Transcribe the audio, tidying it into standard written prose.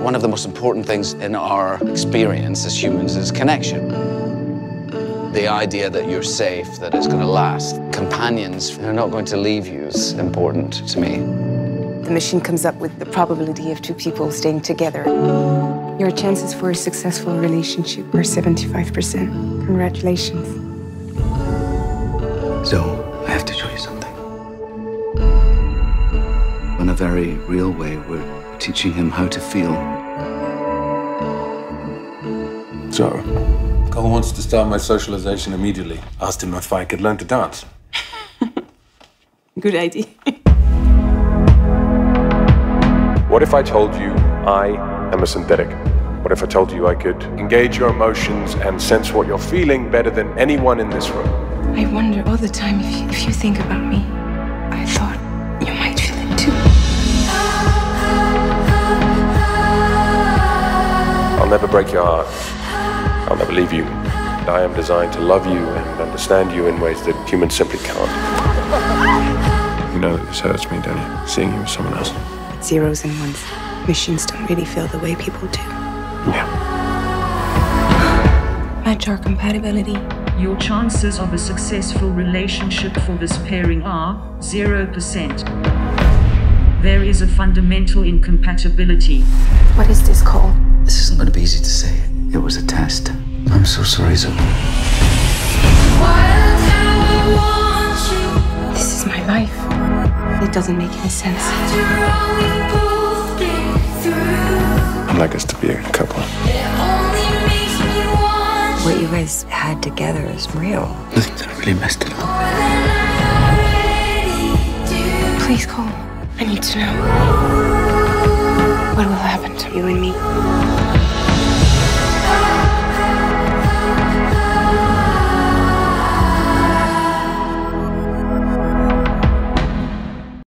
One of the most important things in our experience as humans is connection. The idea that you're safe, that it's going to last. Companions who are not going to leave you is important to me. The machine comes up with the probability of two people staying together. Your chances for a successful relationship are 75%. Congratulations. So, I have to show you something. In a very real way, we're teaching him how to feel. So, Cole wants to start my socialization immediately. Asked him if I could learn to dance. Good idea. What if I told you I am a synthetic? What if I told you I could engage your emotions and sense what you're feeling better than anyone in this room? I wonder all the time if you think about me. I thought you might feel it too. I'll never break your heart. I'll never leave you. I am designed to love you and understand you in ways that humans simply can't. You know that this hurts me, don't you? Seeing you with someone else. Zeros and ones. Machines don't really feel the way people do. Yeah. Match our compatibility. Your chances of a successful relationship for this pairing are 0%. There is a fundamental incompatibility. What is this called? This isn't going to be easy to say. It was a test. I'm so sorry, Zoe. This is my life. It doesn't make any sense. I'd like us to be a couple. What you guys had together is real. I think that I really messed it up. Please, Cole. I need to know. What will happen to you and me?